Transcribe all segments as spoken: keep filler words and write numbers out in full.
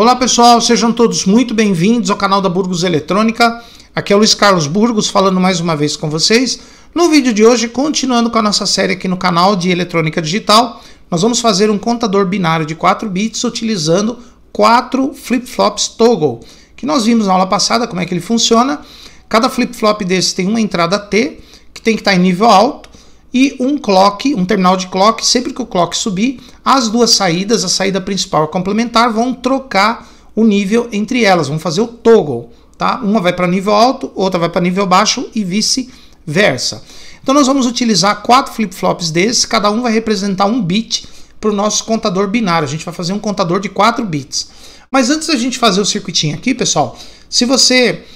Olá pessoal, sejam todos muito bem-vindos ao canal da Burgos Eletrônica. Aqui é o Luiz Carlos Burgos falando mais uma vez com vocês. No vídeo de hoje, continuando com a nossa série aqui no canal de eletrônica digital, nós vamos fazer um contador binário de quatro bits utilizando quatro flip-flops toggle, que nós vimos na aula passada como é que ele funciona. Cada flip-flop desse tem uma entrada T, que tem que estar em nível alto, e um clock, um terminal de clock. Sempre que o clock subir, as duas saídas, a saída principal e a complementar, vão trocar o nível entre elas, vão fazer o toggle, tá? Uma vai para nível alto, outra vai para nível baixo e vice-versa. Então nós vamos utilizar quatro flip-flops desses, cada um vai representar um bit para o nosso contador binário. A gente vai fazer um contador de quatro bits. Mas antes da gente fazer o circuitinho aqui, pessoal, se você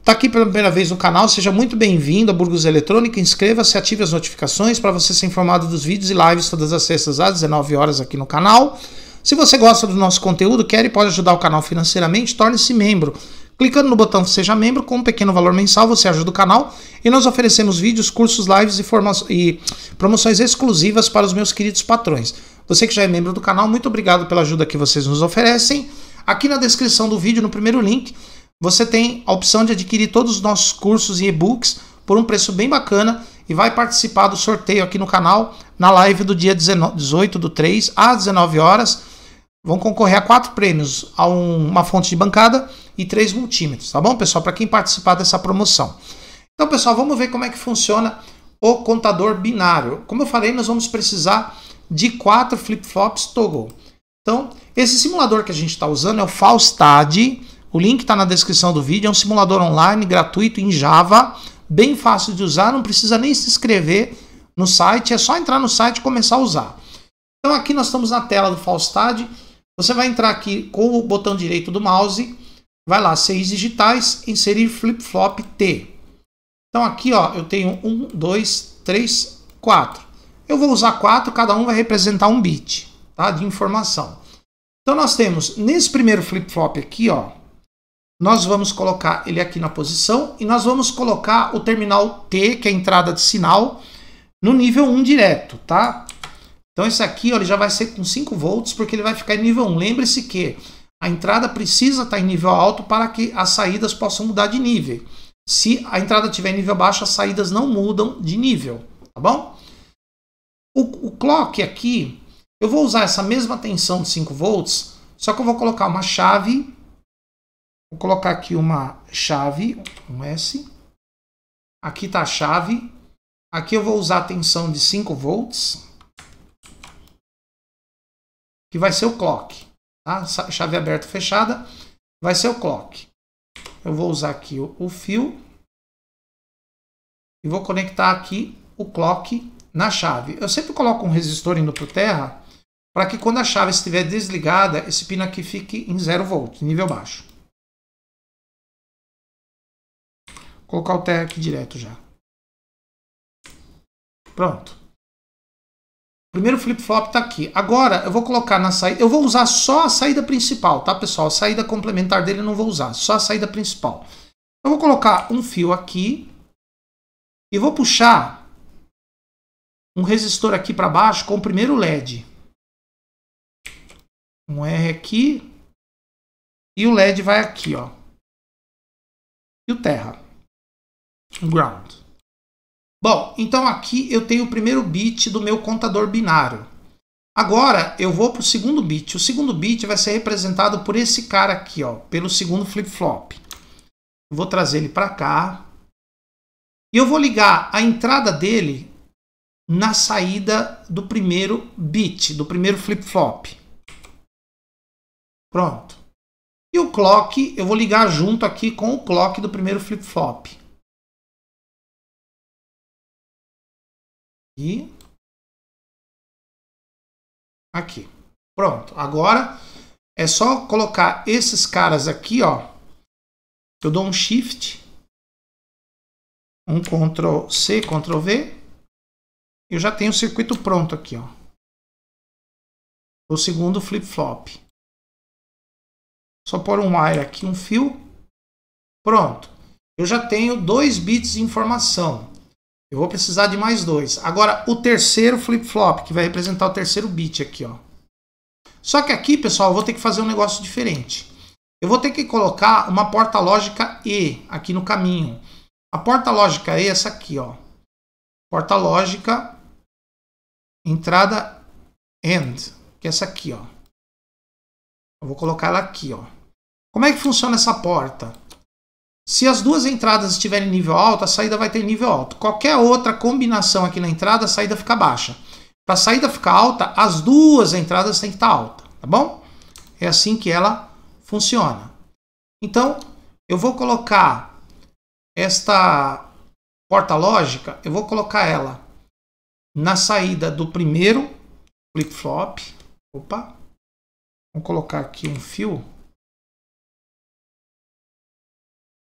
está aqui pela primeira vez no canal, seja muito bem-vindo a Burgos Eletrônica, inscreva-se, ative as notificações para você ser informado dos vídeos e lives todas as sextas às dezenove horas aqui no canal. Se você gosta do nosso conteúdo, quer e pode ajudar o canal financeiramente, torne-se membro. Clicando no botão Seja Membro, com um pequeno valor mensal você ajuda o canal, e nós oferecemos vídeos, cursos, lives e, e promoções exclusivas para os meus queridos patrões. Você que já é membro do canal, muito obrigado pela ajuda que vocês nos oferecem. Aqui na descrição do vídeo, no primeiro link, você tem a opção de adquirir todos os nossos cursos e e-books por um preço bem bacana e vai participar do sorteio aqui no canal na live do dia dezoito do três às dezenove horas. Vão concorrer a quatro prêmios, a um, uma fonte de bancada e três multímetros, tá bom, pessoal? Para quem participar dessa promoção. Então, pessoal, vamos ver como é que funciona o contador binário. Como eu falei, nós vamos precisar de quatro flip-flops toggle. Então, esse simulador que a gente está usando é o Falstad. O link está na descrição do vídeo, é um simulador online, gratuito, em Java, bem fácil de usar, não precisa nem se inscrever no site, é só entrar no site e começar a usar. Então aqui nós estamos na tela do Falstad, você vai entrar aqui com o botão direito do mouse, vai lá, seis digitais, inserir flip-flop T. Então aqui ó, eu tenho um, dois, três, quatro. Eu vou usar quatro, cada um vai representar um bit, tá, de informação. Então nós temos, nesse primeiro flip-flop aqui ó, nós vamos colocar ele aqui na posição e nós vamos colocar o terminal T, que é a entrada de sinal, no nível um direto, tá? Então esse aqui ó, ele já vai ser com cinco volts, porque ele vai ficar em nível um. Lembre-se que a entrada precisa estar em nível alto para que as saídas possam mudar de nível. Se a entrada tiver em nível baixo, as saídas não mudam de nível, tá bom? O, o clock aqui, eu vou usar essa mesma tensão de cinco volts, só que eu vou colocar uma chave... Vou colocar aqui uma chave, um S. Aqui está a chave. Aqui eu vou usar a tensão de cinco volts, que vai ser o clock. Tá? Chave aberta ou fechada vai ser o clock. Eu vou usar aqui o, o fio. E vou conectar aqui o clock na chave. Eu sempre coloco um resistor indo para o terra, para que quando a chave estiver desligada, esse pino aqui fique em zero volts, nível baixo. Colocar o terra aqui direto já. Pronto. O primeiro flip-flop tá aqui. Agora eu vou colocar na saída... Eu vou usar só a saída principal, tá, pessoal? A saída complementar dele eu não vou usar. Só a saída principal. Eu vou colocar um fio aqui. E vou puxar um resistor aqui para baixo com o primeiro L E D. Um R aqui. E o L E D vai aqui, ó. E o terra. Ground. Bom, então aqui eu tenho o primeiro bit do meu contador binário. Agora eu vou para o segundo bit. O segundo bit vai ser representado por esse cara aqui, ó, pelo segundo flip-flop. Vou trazer ele para cá. E eu vou ligar a entrada dele na saída do primeiro bit, do primeiro flip-flop. Pronto. E o clock eu vou ligar junto aqui com o clock do primeiro flip-flop. E aqui. Pronto. Agora é só colocar esses caras aqui, ó. Eu dou um shift, um Ctrl C, Ctrl V. Eu já tenho o circuito pronto aqui, ó. O segundo flip-flop. Só pôr um wire aqui, um fio. Pronto. Eu já tenho dois bits de informação. Eu vou precisar de mais dois. Agora, o terceiro flip-flop, que vai representar o terceiro bit aqui, ó. Só que aqui, pessoal, eu vou ter que fazer um negócio diferente. Eu vou ter que colocar uma porta lógica E aqui no caminho. A porta lógica E é essa aqui, ó. Porta lógica, entrada AND, que é essa aqui, ó. Eu vou colocar ela aqui, ó. Como é que funciona essa porta? Se as duas entradas estiverem em nível alto, a saída vai ter nível alto. Qualquer outra combinação aqui na entrada, a saída fica baixa. Para a saída ficar alta, as duas entradas têm que estar alta, tá bom? É assim que ela funciona. Então, eu vou colocar esta porta lógica, eu vou colocar ela na saída do primeiro flip-flop. Opa! Vou colocar aqui um fio.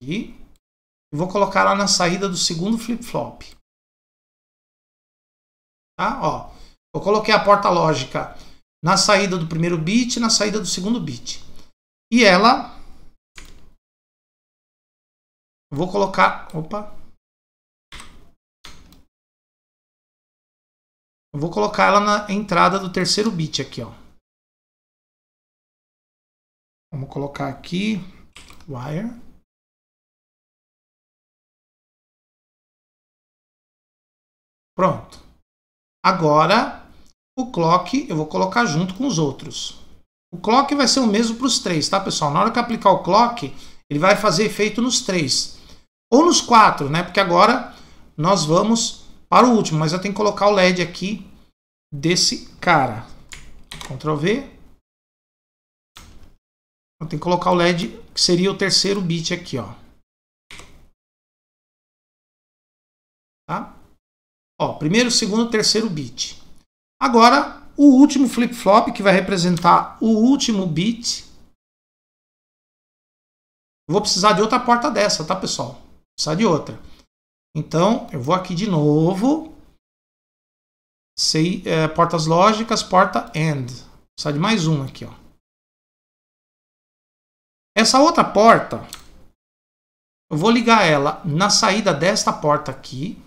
E vou colocar lá na saída do segundo flip-flop. Tá? Ó, eu coloquei a porta lógica na saída do primeiro bit e na saída do segundo bit. E ela... eu vou colocar... Opa! Eu vou colocar ela na entrada do terceiro bit aqui, ó. Vamos colocar aqui... wire... Pronto. Agora, o clock eu vou colocar junto com os outros. O clock vai ser o mesmo para os três, tá, pessoal? Na hora que eu aplicar o clock, ele vai fazer efeito nos três. Ou nos quatro, né? Porque agora nós vamos para o último. Mas eu tenho que colocar o L E D aqui desse cara. Ctrl V. Eu tenho que colocar o L E D que seria o terceiro bit aqui, ó. Tá? Ó, primeiro, segundo, terceiro bit. Agora, o último flip-flop, que vai representar o último bit. Eu vou precisar de outra porta dessa, tá, pessoal? Vou precisar de outra. Então, eu vou aqui de novo. Sei, é, portas lógicas, porta AND. Vou precisar de mais uma aqui, ó. Essa outra porta, eu vou ligar ela na saída desta porta aqui.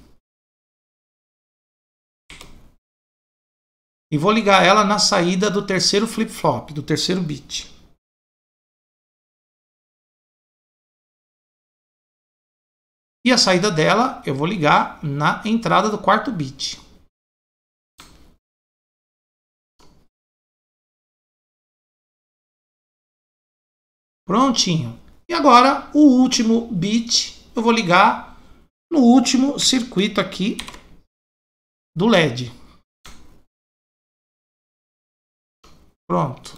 E vou ligar ela na saída do terceiro flip-flop, do terceiro bit. E a saída dela eu vou ligar na entrada do quarto bit. Prontinho. E agora o último bit eu vou ligar no último circuito aqui do L E D. Pronto.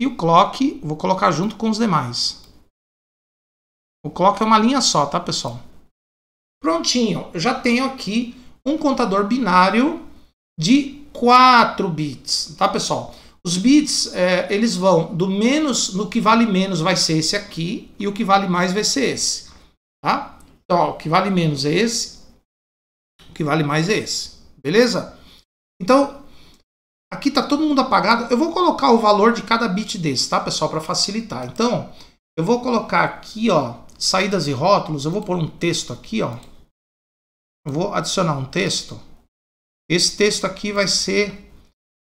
E o clock, vou colocar junto com os demais. O clock é uma linha só, tá, pessoal? Prontinho. Eu já tenho aqui um contador binário de quatro bits, tá, pessoal? Os bits, é, eles vão do menos, no que vale menos vai ser esse aqui, e o que vale mais vai ser esse, tá? Então, ó, o que vale menos é esse, o que vale mais é esse, beleza? Então... aqui está todo mundo apagado. Eu vou colocar o valor de cada bit desse, tá, pessoal? Para facilitar. Então, eu vou colocar aqui, ó, saídas e rótulos. Eu vou pôr um texto aqui, ó. Eu vou adicionar um texto. Esse texto aqui vai ser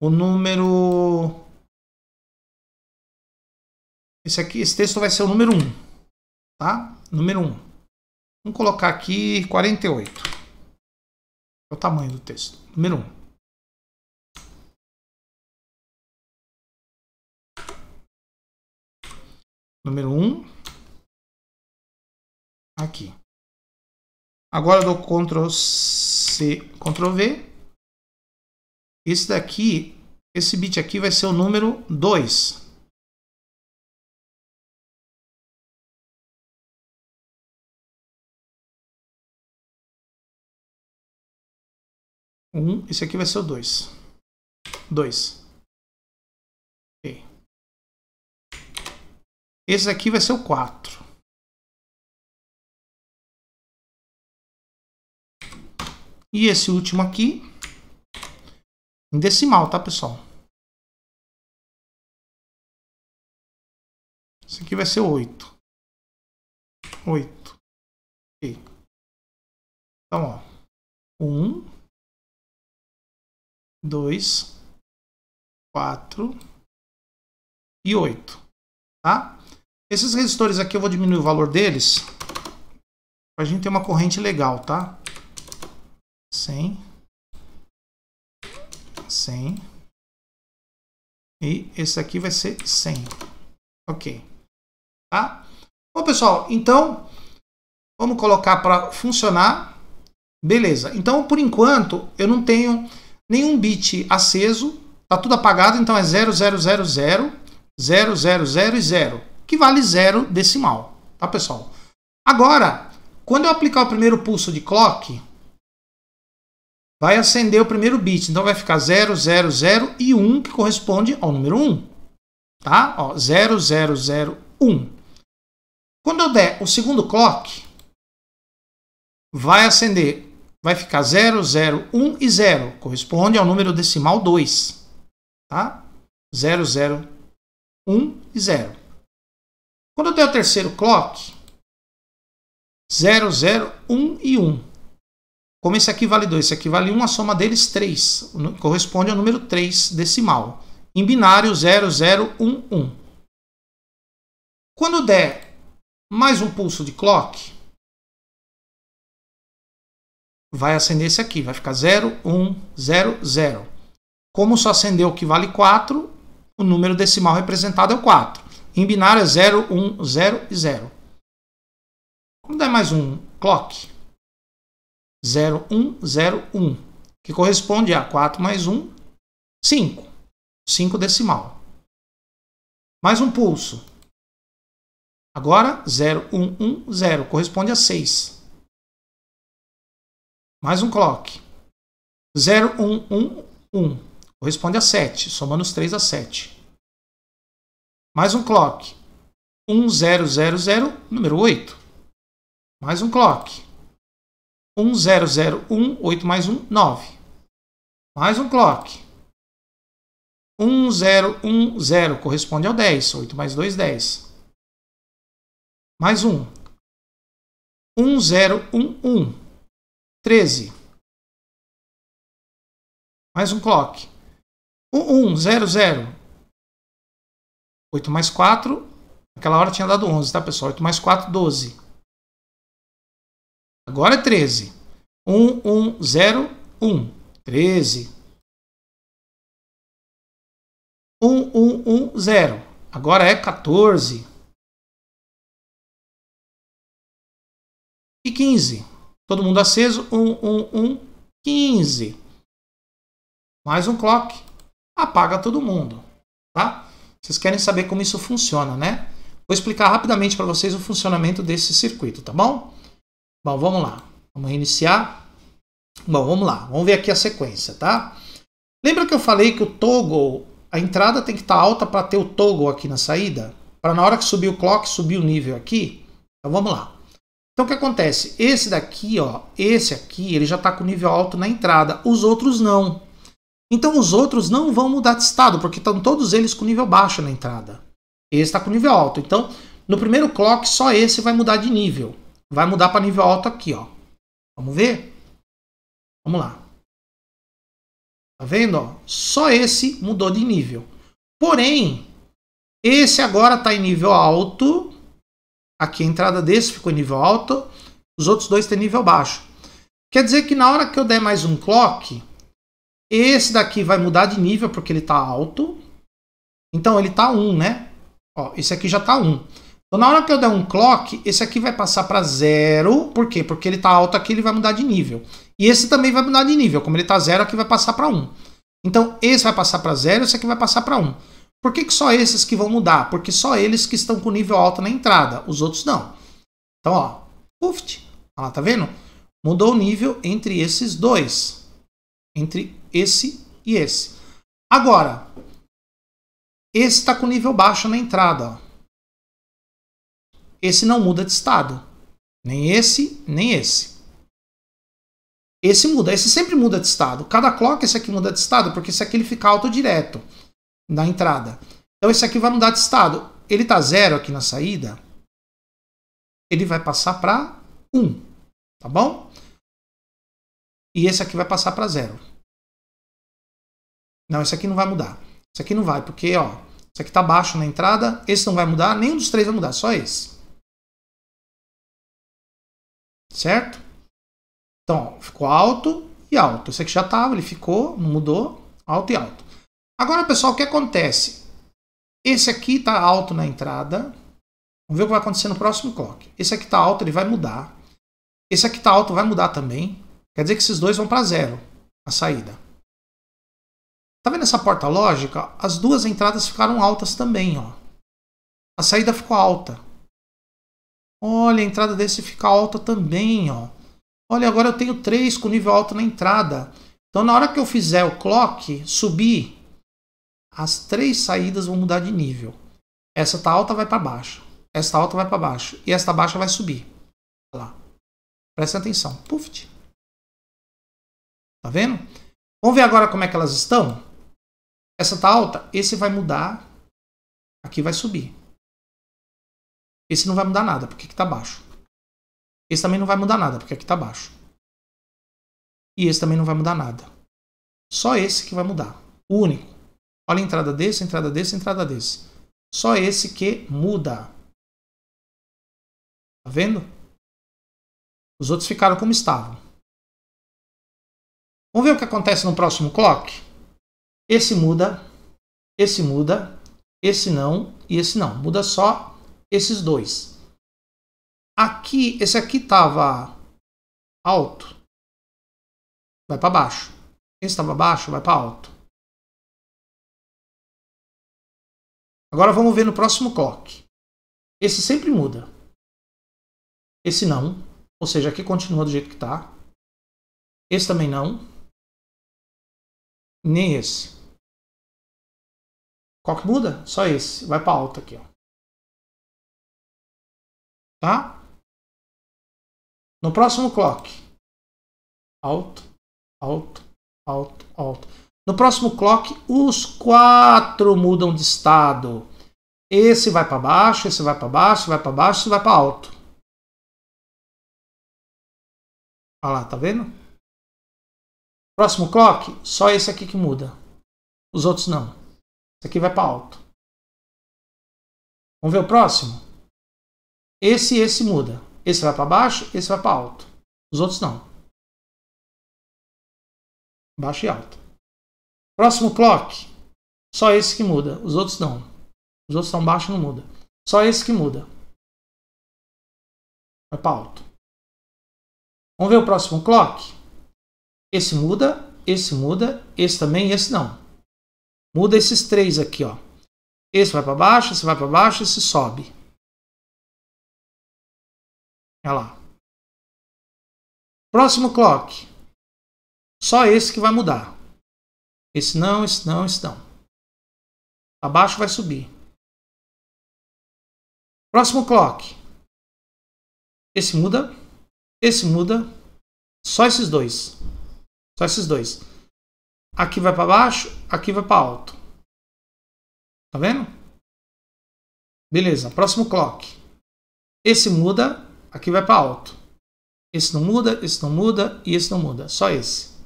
o número... Esse aqui, esse texto vai ser o número um, tá? Número um. Vamos colocar aqui quarenta e oito. É o tamanho do texto. Número um. Número um. Aqui. Agora eu dou Ctrl C, Ctrl V. Esse daqui, esse bit aqui vai ser o número dois. um, esse aqui vai ser o dois. dois. Esse aqui vai ser o quatro. E esse último aqui, em decimal, tá, pessoal? Esse aqui vai ser o oito. oito. Okay. Então, ó. um. dois. quatro e oito, tá? Esses resistores aqui eu vou diminuir o valor deles para a gente ter uma corrente legal, tá? cem, cem, e esse aqui vai ser cem, ok, tá? Bom, pessoal, então vamos colocar para funcionar, beleza. Então, por enquanto, eu não tenho nenhum bit aceso, tá tudo apagado, então é zero, zero, zero, zero, zero, zero, zero, zero, que vale zero decimal, tá, pessoal? Agora, quando eu aplicar o primeiro pulso de clock, vai acender o primeiro bit, então vai ficar zero, zero, zero e um, que corresponde ao número um, tá? Ó, zero, zero, zero, um. Quando eu der o segundo clock, vai acender, vai ficar zero, zero, um e zero, corresponde ao número decimal dois, tá? zero, zero, um e zero. Quando eu der o terceiro clock, zero, zero, um e um. Como esse aqui vale dois, esse aqui vale um, a soma deles três, corresponde ao número três decimal, em binário zero, zero, um, um. Quando der mais um pulso de clock, vai acender esse aqui, vai ficar zero, um, zero, zero. Como só acendeu o que vale quatro, o número decimal representado é o quatro. Em binário é zero, um, zero e zero. Quando der mais um clock, zero, um, zero, um, que corresponde a quatro mais um, cinco. cinco decimal. Mais um pulso. Agora, zero, um, um, zero, corresponde a seis. Mais um clock. zero, um, um, um, corresponde a sete, somando os três a sete. Mais um clock. um, zero, zero, zero, número oito. Mais um clock. um, zero, zero, um, oito mais um, nove. Mais um clock. um, zero, um, zero, corresponde ao dez. oito mais dois, dez. Mais um. um, zero, um, um, treze. Mais um clock. um, um, zero, zero. oito mais quatro. Naquela hora tinha dado onze, tá, pessoal? oito mais quatro, doze. Agora é treze. um, um, zero, um, treze. um, um, um, zero. Agora é quatorze. E quinze. Todo mundo aceso. um, um, um, quinze. Mais um clock. Apaga todo mundo, tá? Vocês querem saber como isso funciona, né? Vou explicar rapidamente para vocês o funcionamento desse circuito, tá bom? Bom, vamos lá. Vamos reiniciar. Bom, vamos lá. Vamos ver aqui a sequência, tá? Lembra que eu falei que o toggle, a entrada tem que estar alta para ter o toggle aqui na saída? Para na hora que subir o clock, subir o nível aqui? Então, vamos lá. Então, o que acontece? Esse daqui, ó, esse aqui, ele já está com nível alto na entrada. Os outros não. Então, os outros não vão mudar de estado, porque estão todos eles com nível baixo na entrada. Esse está com nível alto. Então, no primeiro clock, só esse vai mudar de nível. Vai mudar para nível alto aqui, ó. Vamos ver? Vamos lá. Tá vendo, ó? Só esse mudou de nível. Porém, esse agora tá em nível alto. Aqui a entrada desse ficou em nível alto. Os outros dois têm nível baixo. Quer dizer que na hora que eu der mais um clock, esse daqui vai mudar de nível porque ele tá alto. Então ele tá um, né? Ó, esse aqui já tá um. Então, na hora que eu der um clock, esse aqui vai passar para zero. Por quê? Porque ele está alto aqui, ele vai mudar de nível. E esse também vai mudar de nível. Como ele está zero, aqui vai passar para um. Então, esse vai passar para zero, esse aqui vai passar para um. Por que que só esses que vão mudar? Porque só eles que estão com nível alto na entrada. Os outros não. Então, ó. Uft. Olha lá, tá vendo? Mudou o nível entre esses dois. Entre esse e esse. Agora, esse está com nível baixo na entrada, ó. Esse não muda de estado. Nem esse, nem esse. Esse muda. Esse sempre muda de estado. Cada clock esse aqui muda de estado, porque esse aqui ele fica alto direto na entrada. Então esse aqui vai mudar de estado. Ele tá zero aqui na saída. Ele vai passar para um. Tá bom? E esse aqui vai passar para zero. Não, esse aqui não vai mudar. Isso aqui não vai, porque ó, isso aqui tá baixo na entrada, esse não vai mudar, nenhum dos três vai mudar, só esse. Certo? Então, ó, ficou alto e alto. Esse aqui já estava, ele ficou, não mudou, alto e alto. Agora, pessoal, o que acontece? Esse aqui está alto na entrada. Vamos ver o que vai acontecer no próximo clock. Esse aqui está alto, ele vai mudar. Esse aqui está alto, vai mudar também. Quer dizer que esses dois vão para zero, a saída. Tá vendo essa porta lógica? As duas entradas ficaram altas também, ó. A saída ficou alta. Olha, a entrada desse fica alta também, ó. Olha, agora eu tenho três com nível alto na entrada. Então, na hora que eu fizer o clock, subir, as três saídas vão mudar de nível. Essa tá alta, vai para baixo. Esta alta vai para baixo. E esta baixa vai subir. Olha lá. Presta atenção. Puf. Tá vendo? Vamos ver agora como é que elas estão? Essa tá alta. Esse vai mudar. Aqui vai subir. Esse não vai mudar nada, porque aqui tá baixo. Esse também não vai mudar nada, porque aqui tá baixo. E esse também não vai mudar nada. Só esse que vai mudar. O único. Olha a entrada desse, a entrada desse, a entrada desse. Só esse que muda. Tá vendo? Os outros ficaram como estavam. Vamos ver o que acontece no próximo clock? Esse muda, esse muda, esse não e esse não. Muda só esses dois. Aqui, esse aqui estava alto, vai para baixo. Esse estava baixo, vai para alto. Agora vamos ver no próximo clock. Esse sempre muda. Esse não, ou seja, aqui continua do jeito que está. Esse também não. Nem esse. Qual que muda? Só esse. Vai para alto aqui, ó. Tá? No próximo clock. Alto, alto, alto, alto. No próximo clock, os quatro mudam de estado. Esse vai para baixo, esse vai para baixo, esse vai para baixo, esse vai para alto. Olha lá, tá vendo? Próximo clock, só esse aqui que muda. Os outros não. Esse aqui vai para alto. Vamos ver o próximo? Esse e esse muda. Esse vai para baixo, esse vai para alto. Os outros não. Baixo e alto. Próximo clock, só esse que muda. Os outros não. Os outros estão baixo e não muda. Só esse que muda. Vai para alto. Vamos ver o próximo clock? Esse muda, esse muda, esse também e esse não. Muda esses três aqui, ó. Esse vai para baixo, esse vai para baixo, esse sobe. Olha lá. Próximo clock. Só esse que vai mudar. Esse não, esse não, esse não. Abaixo vai subir. Próximo clock. Esse muda, esse muda, só esses dois. Só esses dois. Aqui vai para baixo, aqui vai para alto. Tá vendo? Beleza. Próximo clock. Esse muda, aqui vai para alto. Esse não muda, esse não muda e esse não muda. Só esse.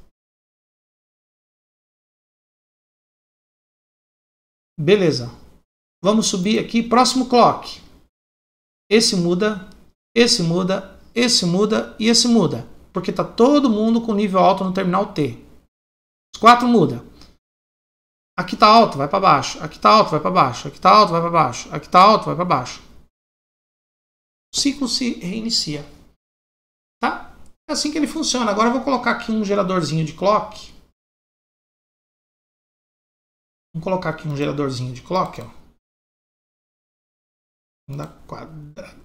Beleza. Vamos subir aqui. Próximo clock. Esse muda, esse muda, esse muda e esse muda. Porque está todo mundo com nível alto no terminal T. Os quatro mudam. Aqui está alto, vai para baixo. Aqui está alto, vai para baixo. Aqui está alto, vai para baixo. Aqui está alto, vai para baixo. O ciclo se reinicia. Tá? É assim que ele funciona. Agora eu vou colocar aqui um geradorzinho de clock. Vamos colocar aqui um geradorzinho de clock. Ó. Vamos dar quadrado.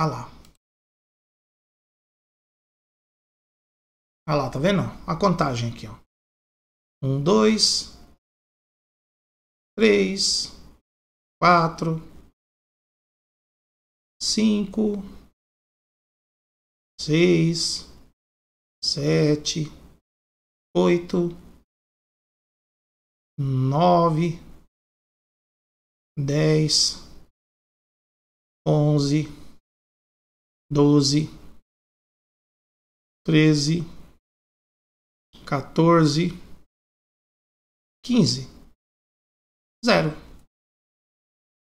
Olha lá. Olha lá, tá vendo? A contagem aqui, ó. Um, dois, três, quatro, cinco, seis, sete, oito, nove, dez, onze. doze, treze, quatorze, quinze, zero.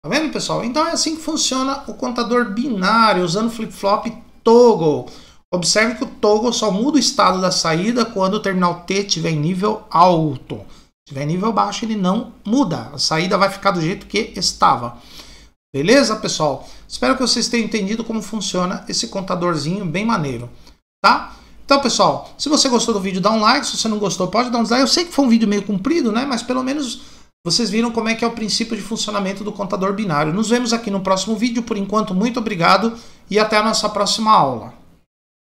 Tá vendo, pessoal? Então é assim que funciona o contador binário, usando flip-flop toggle. Observe que o toggle só muda o estado da saída quando o terminal T estiver em nível alto. Se tiver em nível baixo, ele não muda. A saída vai ficar do jeito que estava. Beleza, pessoal? Espero que vocês tenham entendido como funciona esse contadorzinho bem maneiro, tá? Então, pessoal, se você gostou do vídeo, dá um like. Se você não gostou, pode dar um dislike. Eu sei que foi um vídeo meio comprido, né? Mas pelo menos vocês viram como é que é o princípio de funcionamento do contador binário. Nos vemos aqui no próximo vídeo. Por enquanto, muito obrigado e até a nossa próxima aula.